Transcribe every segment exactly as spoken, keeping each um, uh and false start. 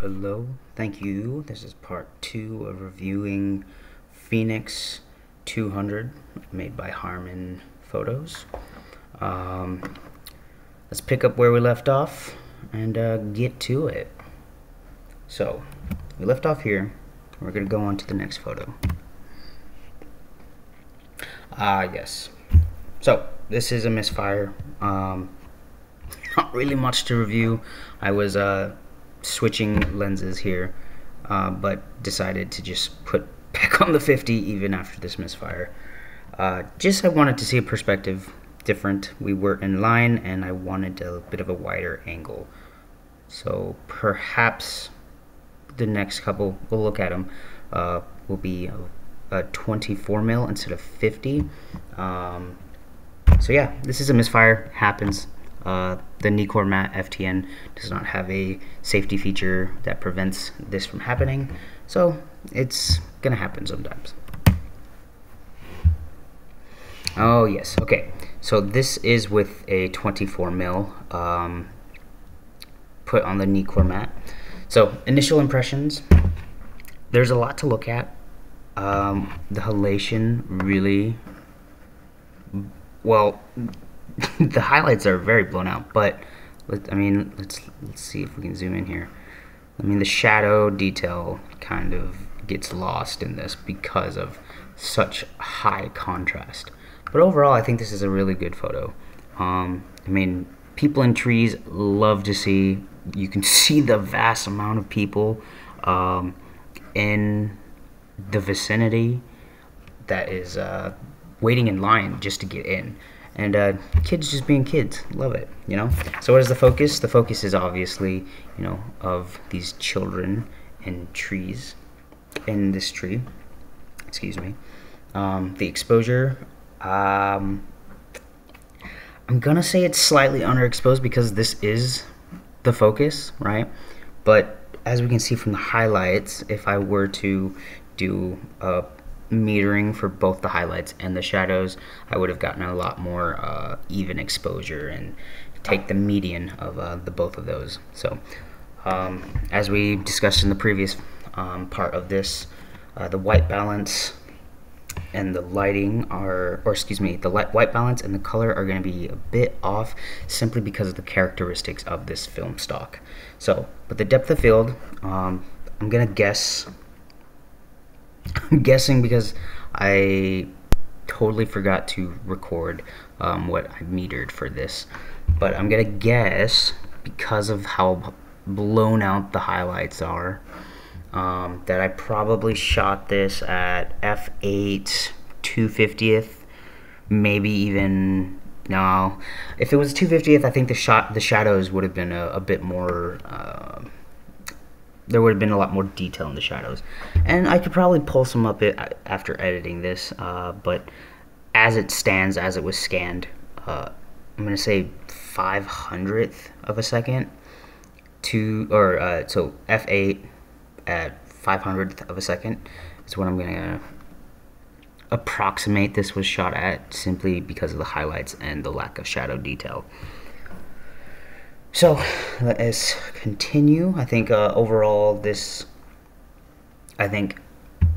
hello. Thank you. This is part two of reviewing Phoenix two hundred, made by Harman Photos. Um, let's pick up where we left off and uh, get to it. So, we left off here. We're going to go on to the next photo. Ah, uh, yes. So, this is a misfire. Um, not really much to review. I was uh, switching lenses here, uh, but decided to just put back on the fifty even after this misfire. Uh, just I wanted to see a perspective different. We were in line, and I wanted a bit of a wider angle. So, perhaps the next couple, we'll look at them, uh, will be a, a twenty-four mil instead of fifty. Um, so yeah, this is a misfire, happens. Uh, the Nikkormat F T N does not have a safety feature that prevents this from happening, so it's gonna happen sometimes. Oh yes, okay, so this is with a twenty-four mil um, put on the Nikkormat. So, initial impressions, there's a lot to look at. Um, the halation really, well, the highlights are very blown out, but, let, I mean, let's, let's see if we can zoom in here. I mean, the shadow detail kind of gets lost in this because of such high contrast. But overall, I think this is a really good photo. Um, I mean, people in trees love to see. You can see the vast amount of people um, in the vicinity that is uh, waiting in line just to get in. And uh, kids just being kids, love it, you know? So what is the focus? The focus is obviously, you know, of these children in trees, in this tree, excuse me. Um, the exposure, um, I'm gonna say it's slightly underexposed because this is the focus, right? But as we can see from the highlights, if I were to do a metering for both the highlights and the shadows, I would have gotten a lot more uh, even exposure and take the median of uh, the both of those. So um, as we discussed in the previous um, part of this, uh, the white balance and the lighting are, or excuse me, the light, white balance and the color are going to be a bit off simply because of the characteristics of this film stock. So, but the depth of field, um, I'm going to guess, I'm guessing because I totally forgot to record um, what I metered for this, but I'm going to guess because of how blown out the highlights are, Um, that I probably shot this at f eight two fiftieth, maybe even, no, if it was two fiftieth, I think the shot, the shadows would have been a, a bit more, uh, there would have been a lot more detail in the shadows. And I could probably pull some up it after editing this, uh, but as it stands, as it was scanned, uh, I'm going to say five hundredth of a second, to, or uh, so f eight, at five hundredth of a second is what I'm gonna approximate this was shot at, simply because of the highlights and the lack of shadow detail. So let's continue. I think uh, overall this, I think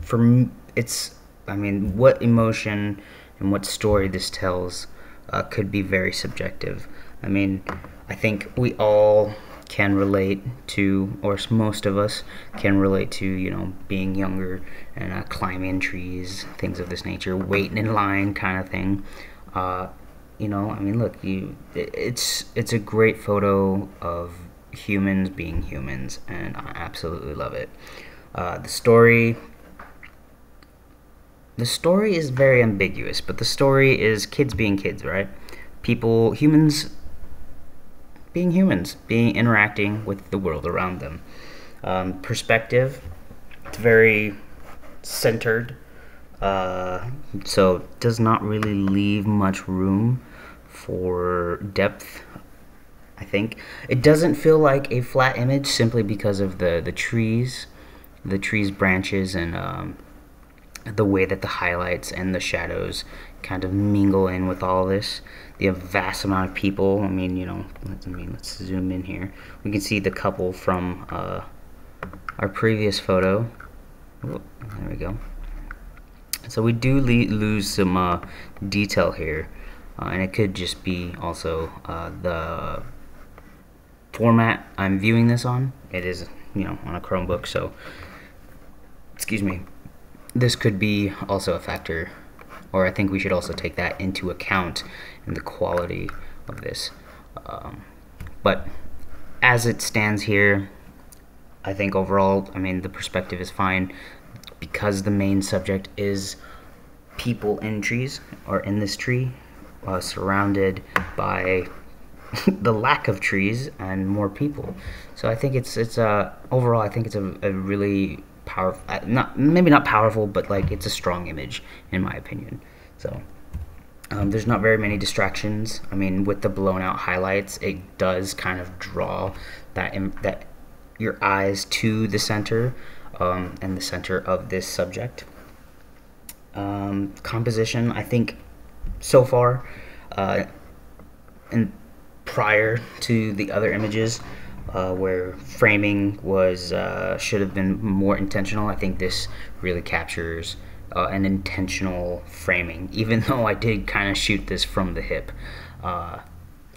for me, it's, I mean, what emotion and what story this tells uh, could be very subjective. I mean, I think we all can relate to, or most of us can relate to, you know, being younger and uh, climbing trees, things of this nature, waiting in line kind of thing. Uh, you know, I mean, look, you, it's it's a great photo of humans being humans, and I absolutely love it. Uh, the story, the story is very ambiguous, but the story is kids being kids, right? People, humans being humans, being interacting with the world around them. Um, perspective, it's very centered, uh, so does not really leave much room for depth, I think. It doesn't feel like a flat image simply because of the, the trees, the trees' branches, and um, the way that the highlights and the shadows kind of mingle in with all this. The vast amount of people, I mean, you know, let's, I mean, let's zoom in here. We can see the couple from uh, our previous photo. There we go. So we do lose some uh, detail here, uh, and it could just be also uh, the format I'm viewing this on. It is, you know, on a Chromebook, so excuse me. This could be also a factor, or I think we should also take that into account in the quality of this. Um, but as it stands here, I think overall, I mean, the perspective is fine because the main subject is people in trees, or in this tree, uh, surrounded by the lack of trees and more people. So I think it's it's uh, overall, I think it's a, a really powerful, not maybe not powerful, but like it's a strong image in my opinion. So um, there's not very many distractions. I mean, with the blown out highlights, it does kind of draw that that your eyes to the center um, and the center of this subject. Um, composition, I think, so far, uh, and prior to the other images uh, where framing was uh, should have been more intentional, I think this really captures uh, an intentional framing. Even though I did kind of shoot this from the hip, uh,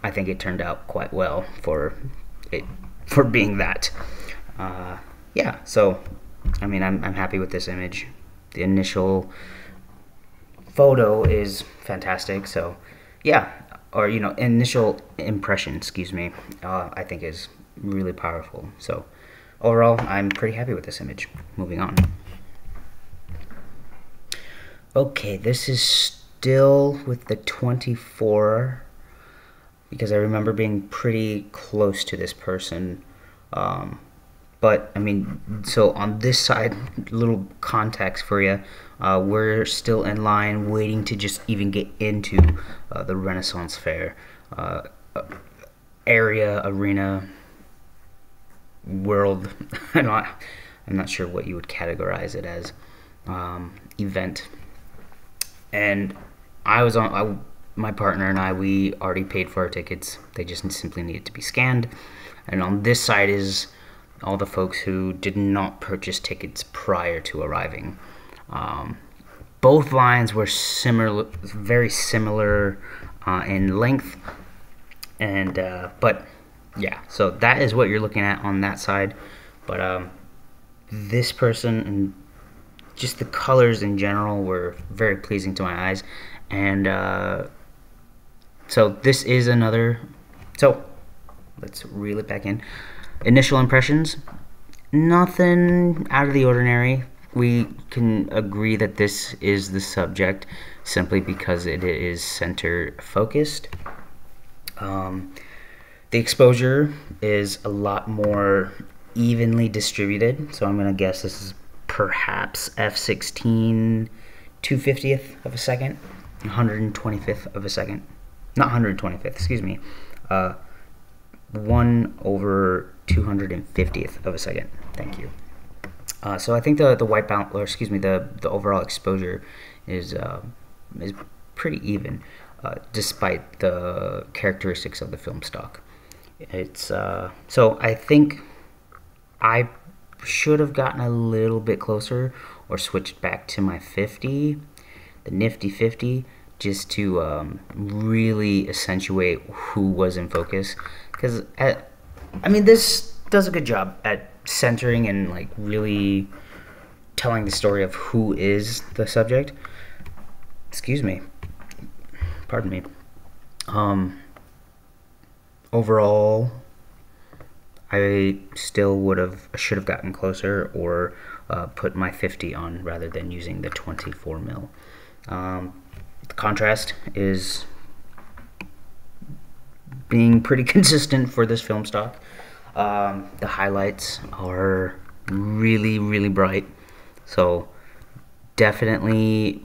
I think it turned out quite well for it. For being that, uh, yeah. So, I mean, I'm I'm happy with this image. The initial photo is fantastic. So, yeah, or you know, initial impression, excuse me. Uh, I think is really powerful. So, overall, I'm pretty happy with this image. Moving on. Okay, this is still with the twenty-four. Because I remember being pretty close to this person. Um, but, I mean, so on this side, little context for you, uh, we're still in line waiting to just even get into uh, the Renaissance Fair uh, area, arena, world. I'm not, I'm not sure what you would categorize it as, um, event. And I was on... I, my partner and I, we already paid for our tickets. They just simply needed to be scanned. And on this side is all the folks who did not purchase tickets prior to arriving. Um, both lines were similar, very similar uh, in length. And uh, but yeah, so that is what you're looking at on that side. But um, this person and just the colors in general were very pleasing to my eyes. And uh, so this is another, so let's reel it back in. Initial impressions, nothing out of the ordinary. We can agree that this is the subject simply because it is center focused. Um, the exposure is a lot more evenly distributed. So I'm gonna guess this is perhaps F sixteen, two fiftieth of a second. one hundred twenty-fifth of a second, not one hundred twenty-fifth, excuse me, uh, one over two hundred fiftieth of a second, thank you. Uh, so I think the, the white balance, or excuse me, the, the overall exposure is, uh, is pretty even, uh, despite the characteristics of the film stock. It's, uh, so I think I should have gotten a little bit closer or switched back to my fifty. The nifty fifty, just to um, really accentuate who was in focus, because I mean this does a good job at centering and like really telling the story of who is the subject. Excuse me, pardon me. Um, overall, I still would have should have gotten closer or uh, put my fifty on rather than using the twenty-four mil. Um, the contrast is being pretty consistent for this film stock. Um, the highlights are really, really bright. So definitely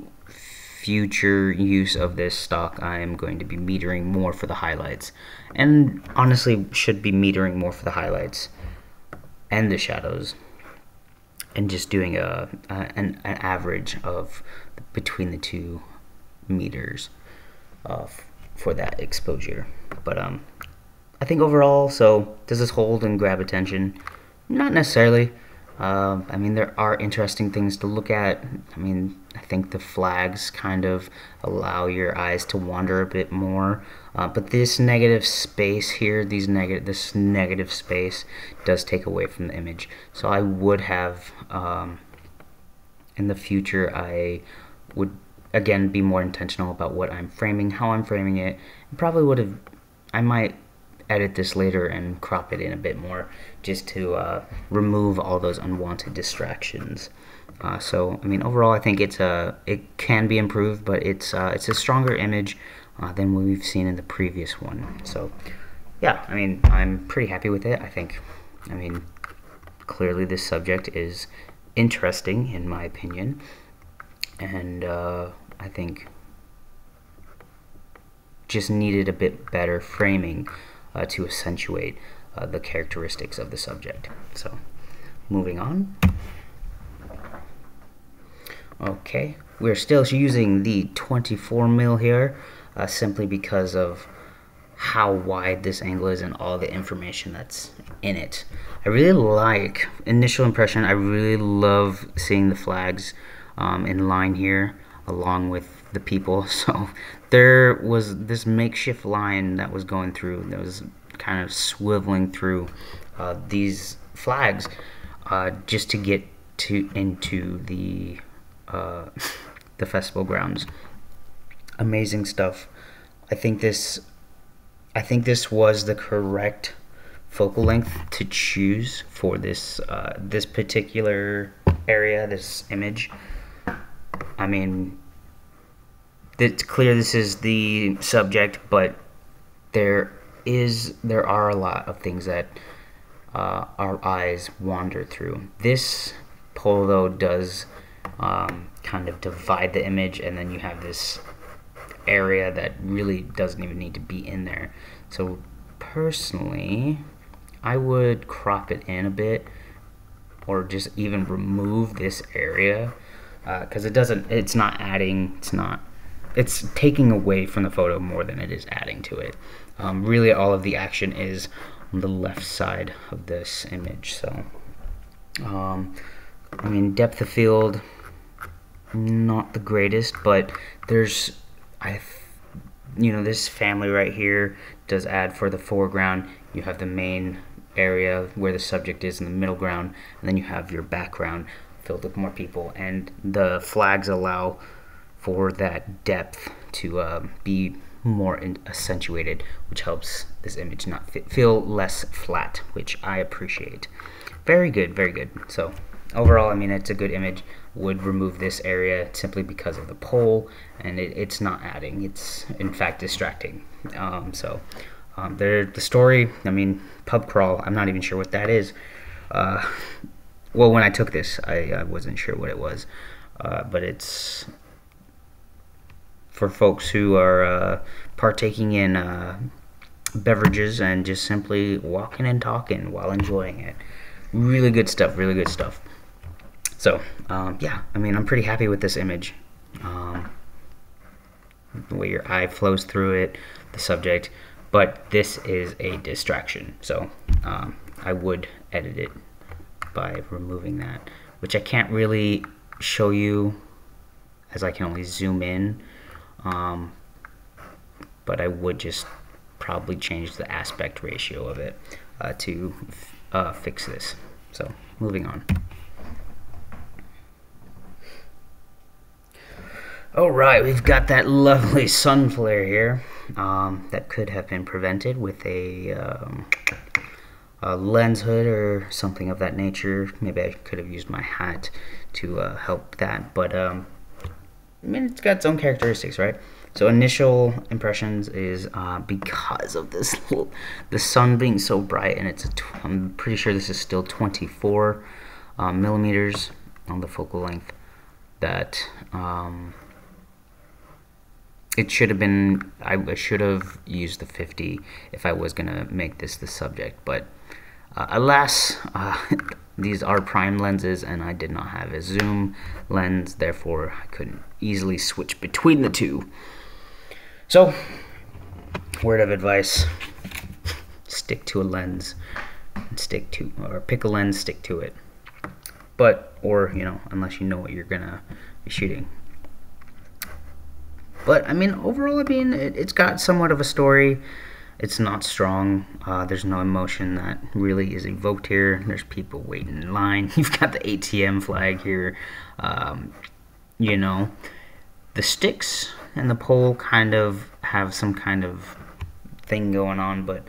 future use of this stock, I am going to be metering more for the highlights. And honestly, should be metering more for the highlights and the shadows. And just doing a, a an, an average of between the two meters uh, for that exposure. But um, I think overall, so does this hold and grab attention? Not necessarily. Uh, I mean, there are interesting things to look at. I mean, I think the flags kind of allow your eyes to wander a bit more. Uh, but this negative space here, these negative, this negative space does take away from the image. So I would have, um, in the future, I would, again, be more intentional about what I'm framing, how I'm framing it. And probably would have, I might edit this later and crop it in a bit more just to uh, remove all those unwanted distractions. Uh, so, I mean, overall, I think it's a, it can be improved, but it's, uh, it's a stronger image uh, than what we've seen in the previous one. So, yeah, I mean, I'm pretty happy with it, I think. I mean, clearly this subject is interesting, in my opinion, and uh, I think just needed a bit better framing Uh, to accentuate uh, the characteristics of the subject. So, moving on. Okay, we're still using the twenty-four mil here, uh, simply because of how wide this angle is and all the information that's in it. I really like, initial impression, I really love seeing the flags um, in line here, along with the people. So there was this makeshift line that was going through, that was kind of swiveling through uh, these flags uh, just to get to into the uh, the festival grounds. Amazing stuff. I think this I think this was the correct focal length to choose for this uh, this particular area, this image. I mean, it's clear this is the subject, but there is there are a lot of things that uh, our eyes wander through. This pole, though, does um, kind of divide the image, and then you have this area that really doesn't even need to be in there. So personally, I would crop it in a bit, or just even remove this area, because uh, it doesn't. It's not adding. It's not. It's taking away from the photo more than it is adding to it. Um, really, all of the action is on the left side of this image. So, um, I mean, depth of field, not the greatest, but there's, I, you know, this family right here does add for the foreground. You have the main area where the subject is in the middle ground, and then you have your background filled with more people, and the flags allow for that depth to uh, be more in accentuated, which helps this image not fit, feel less flat, which I appreciate. Very good, very good. So overall, I mean, it's a good image. Would remove this area simply because of the pole, and it, it's not adding. It's in fact distracting. Um, so um, there, the story. I mean, pub crawl. I'm not even sure what that is. Uh, well, when I took this, I, I wasn't sure what it was, uh, but it's. For folks who are uh, partaking in uh, beverages and just simply walking and talking while enjoying it. Really good stuff, really good stuff. So, um, yeah, I mean, I'm pretty happy with this image. Um, the way your eye flows through it, the subject, but this is a distraction. So um, I would edit it by removing that, which I can't really show you as I can only zoom in. Um, but I would just probably change the aspect ratio of it uh, to f uh, fix this. So, moving on. All right, we've got that lovely sun flare here um, that could have been prevented with a, um, a lens hood or something of that nature. Maybe I could have used my hat to uh, help that, but um, I mean, it's got its own characteristics, right? So initial impressions is uh, because of this, the sun being so bright, and it's a tw I'm pretty sure this is still twenty-four uh, millimeters on the focal length, that um, it should have been, I should have used the fifty if I was gonna make this the subject, but uh, alas, uh, these are prime lenses, and I did not have a zoom lens, therefore I couldn't easily switch between the two. So, word of advice, stick to a lens, stick to, or pick a lens, stick to it. but or you know unless you know what you're gonna be shooting. But I mean, overall, I mean, it, it's got somewhat of a story. It's not strong. Uh, there's no emotion that really is evoked here. There's people waiting in line. You've got the A T M flag here. Um, you know, the sticks and the pole kind of have some kind of thing going on, but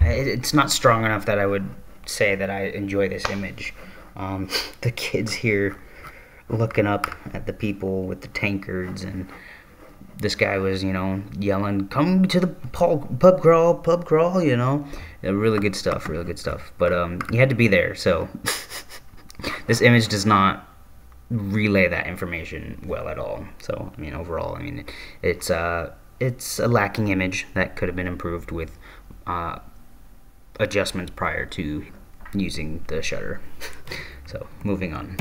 it, it's not strong enough that I would say that I enjoy this image. Um, the kids here looking up at the people with the tankards, and this guy was, you know, yelling, "Come to the pub crawl, pub crawl," you know. Yeah, really good stuff, really good stuff. But um, you had to be there, so this image does not relay that information well at all. So, I mean, overall, I mean, it's, uh, it's a lacking image that could have been improved with uh, adjustments prior to using the shutter. So, moving on.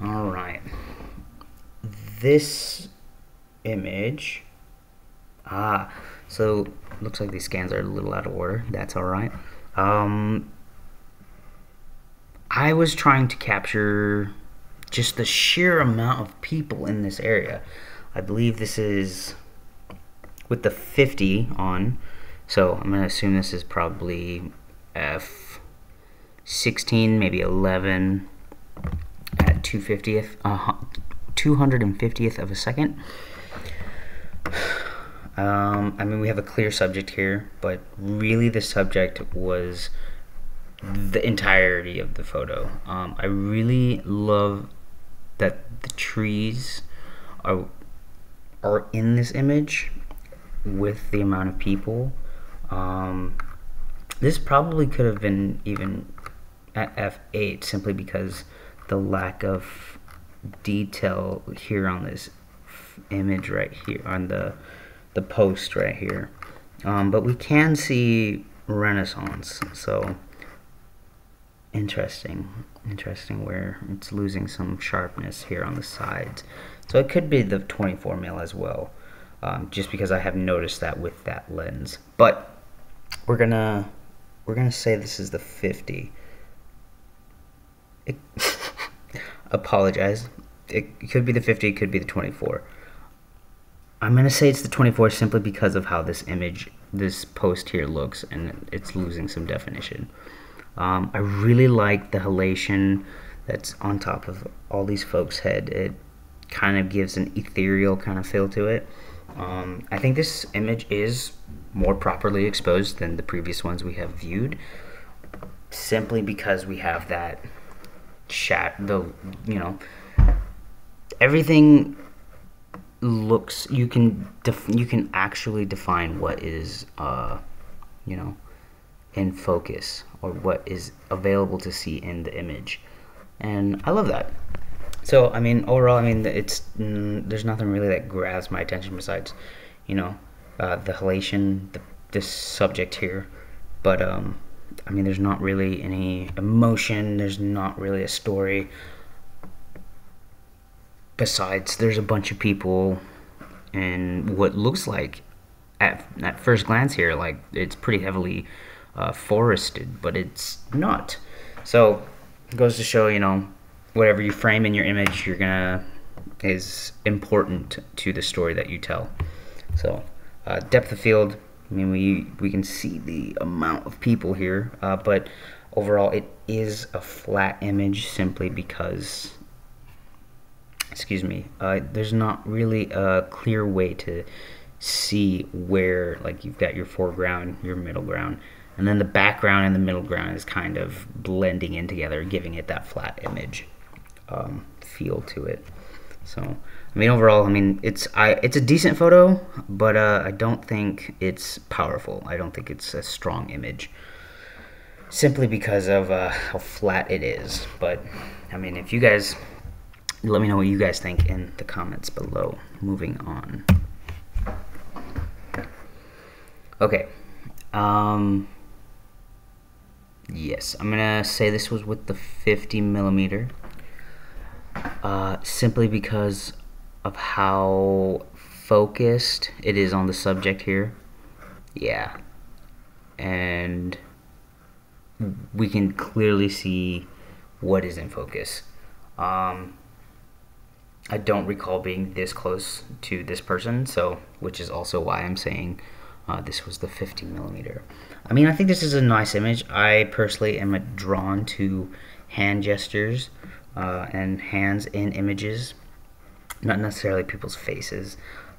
All right. This image, ah, so looks like these scans are a little out of order. That's all right. Um, I was trying to capture just the sheer amount of people in this area. I believe this is with the fifty on, so I'm going to assume this is probably F sixteen, maybe eleven at two fiftieth. Uh-huh. two hundred fiftieth of a second. Um, I mean, we have a clear subject here, but really the subject was the entirety of the photo. Um, I really love that the trees are, are in this image with the amount of people. Um, this probably could have been even at F eight simply because the lack of detail here on this image right here on the the post right here, um, but we can see Renaissance, so interesting interesting where it's losing some sharpness here on the sides, so it could be the twenty-four mil as well, um, just because I have noticed that with that lens. But we're gonna we're gonna say this is the fifty. It apologize, it could be the fifty, it could be the twenty-four. I'm going to say it's the twenty-four simply because of how this image, this post here looks, and it's losing some definition. Um, I really like the halation that's on top of all these folks' head. It kind of gives an ethereal kind of feel to it. Um, I think this image is more properly exposed than the previous ones we have viewed, simply because we have that chat the you know everything looks, you can def you can actually define what is uh you know in focus or what is available to see in the image, and I love that. So I mean, overall, I mean, it's mm, there's nothing really that grabs my attention besides you know uh the halation, the, this subject here, but um I mean, there's not really any emotion, there's not really a story. Besides, there's a bunch of people and what looks like, at, at first glance here, like it's pretty heavily uh, forested, but it's not. So, it goes to show, you know, whatever you frame in your image, you're gonna, is important to the story that you tell. So, uh, depth of field, I mean, we, we can see the amount of people here, uh, but overall it is a flat image simply because, excuse me, uh, there's not really a clear way to see where, like, you've got your foreground, your middle ground, and then the background and the middle ground is kind of blending in together, giving it that flat image um, feel to it. So, I mean, overall, I mean, it's I it's a decent photo, but uh, I don't think it's powerful. I don't think it's a strong image, simply because of uh, how flat it is. But I mean, if you guys, let me know what you guys think in the comments below. Moving on. Okay. Um, yes, I'm gonna say this was with the fifty millimeter. Uh, simply because of how focused it is on the subject here. Yeah. And we can clearly see what is in focus. Um, I don't recall being this close to this person, so which is also why I'm saying uh, this was the fifty millimeter. I mean, I think this is a nice image. I personally am drawn to hand gestures uh, and hands in images, not necessarily people's faces,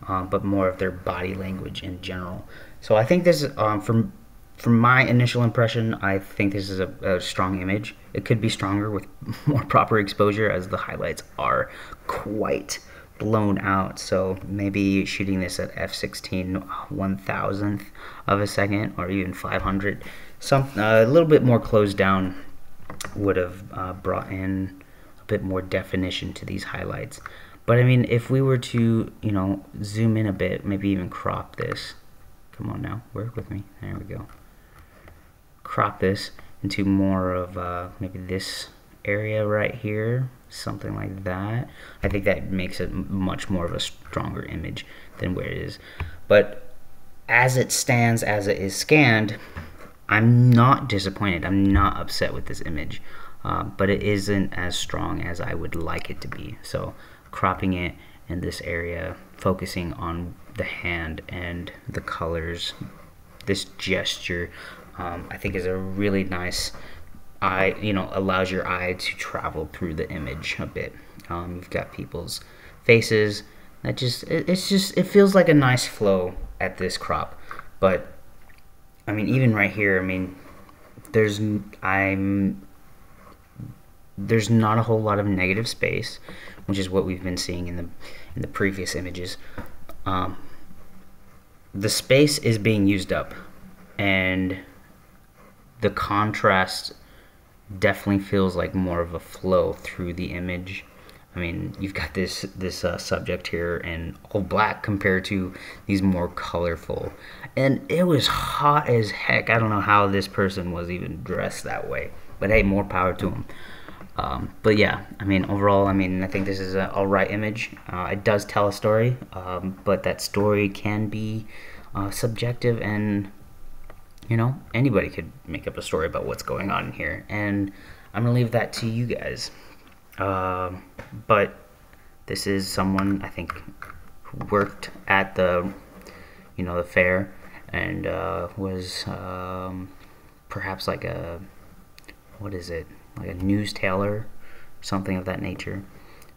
uh, but more of their body language in general. So I think this, um, from from my initial impression, I think this is a, a strong image. It could be stronger with more proper exposure, as the highlights are quite blown out. So maybe shooting this at f sixteen one thousandth of a second, or even five hundred, some uh, a little bit more closed down would have uh, brought in a bit more definition to these highlights. But I mean, if we were to, you know, zoom in a bit, maybe even crop this. Come on now, work with me. There we go. Crop this into more of uh, maybe this area right here, something like that. I think that makes it much more of a stronger image than where it is. But as it stands, as it is scanned, I'm not disappointed. I'm not upset with this image, uh, but it isn't as strong as I would like it to be. So cropping it in this area, focusing on the hand and the colors, this gesture, um, I think is a really nice eye, you know, allows your eye to travel through the image a bit. Um, you've got people's faces, that just, it, it's just, it feels like a nice flow at this crop. But I mean, even right here, I mean, there's, I'm, there's not a whole lot of negative space, which is what we've been seeing in the, in the previous images. Um, the space is being used up, and the contrast definitely feels like more of a flow through the image. I mean, you've got this this uh, subject here in all black compared to these more colorful, and it was hot as heck. I don't know how this person was even dressed that way, but hey, more power to him. Um, but yeah, I mean, overall, I mean, I think this is an alright image. Uh, it does tell a story, um, but that story can be uh, subjective, and, you know, anybody could make up a story about what's going on here, and I'm going to leave that to you guys. Uh, but this is someone, I think, who worked at the, you know, the fair, and uh, was um, perhaps like a, what is it? like a news tailor, something of that nature.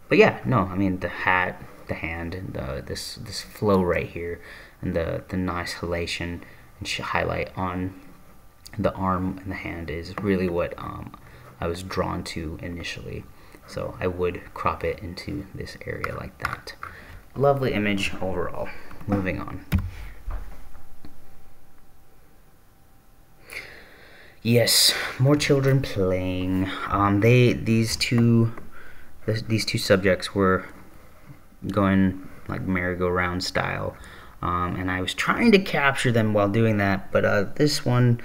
But yeah, no, I mean, the hat, the hand, the this this flow right here, and the the nice halation and highlight on the arm and the hand is really what um, I was drawn to initially. So I would crop it into this area like that. Lovely image overall. Moving on. Yes, more children playing. Um, they these two, th these two subjects were going like merry-go-round style, um, and I was trying to capture them while doing that, but uh, this one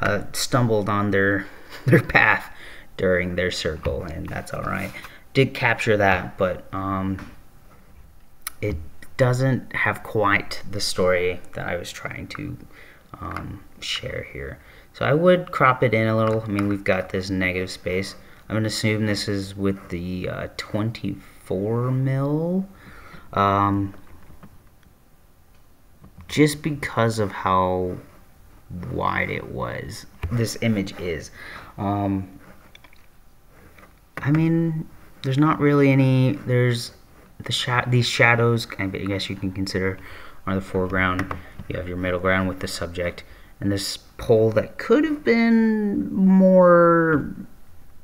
uh, stumbled on their their path during their circle, and that's all right. Did capture that, but um, it doesn't have quite the story that I was trying to um, share here. So I would crop it in a little. I mean, we've got this negative space. I'm going to assume this is with the uh, twenty-four mil. Um, just because of how wide it was, this image is. Um, I mean, there's not really any, there's the sha these shadows, I guess you can consider, are the foreground. You have your middle ground with the subject. And this pole that could have been more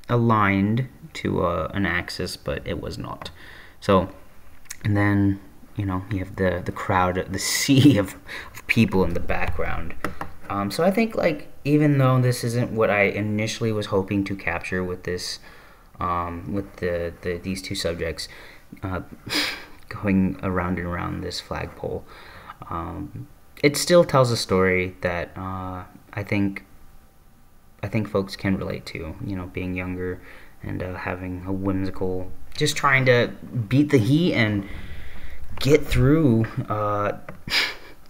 aligned to uh, an axis, but it was not. So, and then, you know, you have the, the crowd, the sea of, of people in the background. Um, so I think, like, even though this isn't what I initially was hoping to capture with this, um, with the, the these two subjects uh, going around and around this flagpole, um, it still tells a story that uh, I think I think folks can relate to, you know, being younger and uh, having a whimsical, just trying to beat the heat and get through uh,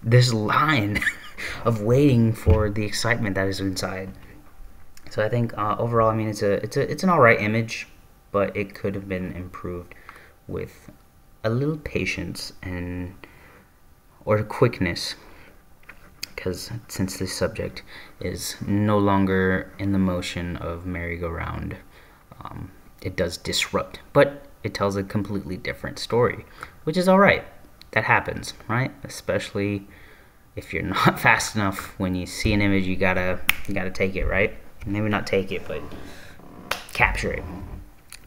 this line of waiting for the excitement that is inside. So I think uh, overall, I mean, it's a it's a it's an all right image, but it could have been improved with a little patience and or quickness, because since this subject is no longer in the motion of merry-go-round, um, it does disrupt, but it tells a completely different story, which is all right. That happens, right? Especially if you're not fast enough. When you see an image, you gotta you gotta take it, right? Maybe not take it, but capture it.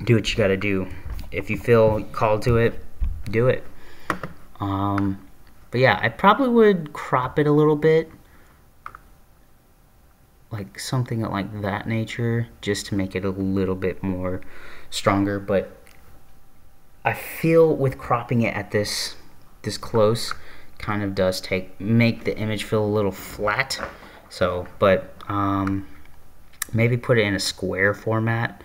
Do what you gotta do. If you feel called to it, do it. Um, but yeah, I probably would crop it a little bit, like something like that nature, just to make it a little bit more stronger. But I feel with cropping it at this this close, kind of does take make the image feel a little flat. So, but um, maybe put it in a square format,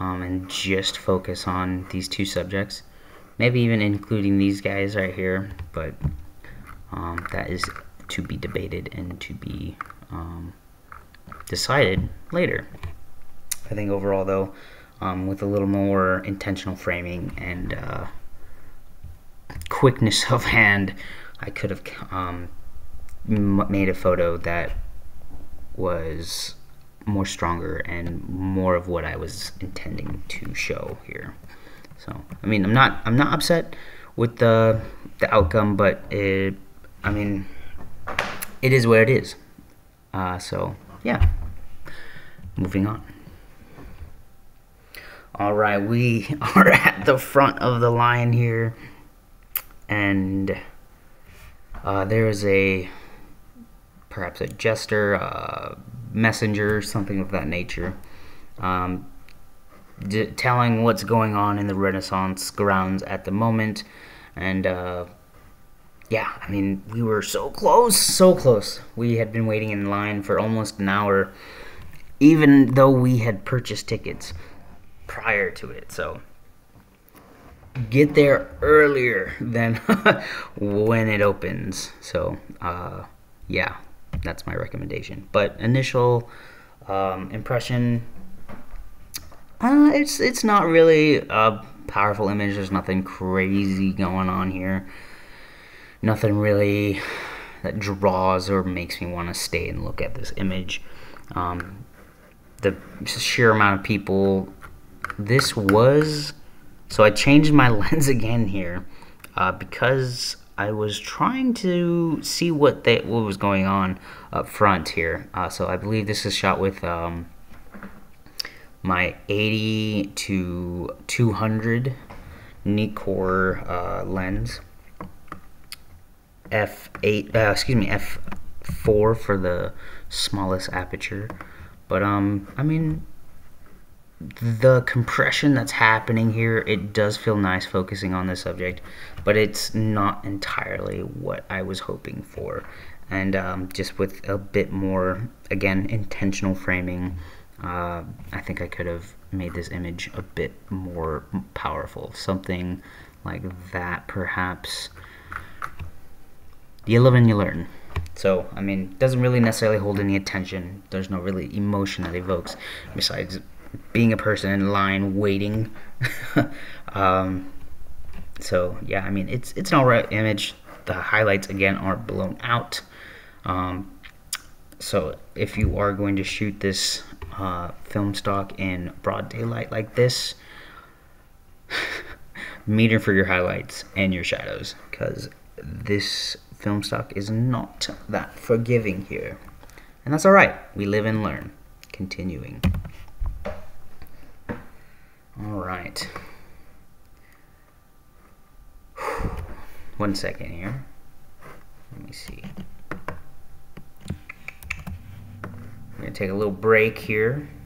um, and just focus on these two subjects. Maybe even including these guys right here, but um, that is to be debated and to be um, decided later. I think overall, though, um, with a little more intentional framing and uh, quickness of hand, I could have um, made a photo that was more stronger and more of what I was intending to show here. So I mean, I'm not I'm not upset with the the outcome, but it, I mean, it is where it is. Uh, so yeah, moving on. All right, we are at the front of the line here, and uh, there is a perhaps a jester, uh, messenger, something of that nature. Um, D telling what's going on in the Renaissance grounds at the moment. And uh, yeah, I mean, we were so close, so close. We had been waiting in line for almost an hour, even though we had purchased tickets prior to it. So get there earlier than when it opens. So uh, yeah, that's my recommendation. But initial um, impression, Uh, it's it's not really a powerful image. There's nothing crazy going on here. Nothing really that draws or makes me want to stay and look at this image. Um, the sheer amount of people. This was... So I changed my lens again here uh, because I was trying to see what, they, what was going on up front here. Uh, so I believe this is shot with... Um, my eighty to two hundred Nikkor uh, lens, f eight, uh, excuse me, f four for the smallest aperture. But um, I mean, the compression that's happening here, it does feel nice focusing on this subject, but it's not entirely what I was hoping for. And um, just with a bit more, again, intentional framing, Uh, I think I could have made this image a bit more powerful. Something like that, perhaps. You live and you learn. So, I mean, it doesn't really necessarily hold any attention. There's no really emotion that evokes, besides being a person in line waiting. um, so, yeah, I mean, it's, it's an alright image. The highlights, again, are blown out. Um, so, if you are going to shoot this... Uh, film stock in broad daylight like this, meter for your highlights and your shadows, because this film stock is not that forgiving here. And that's alright, we live and learn. Continuing. Alright. One second here. Let me see. Take a little break here.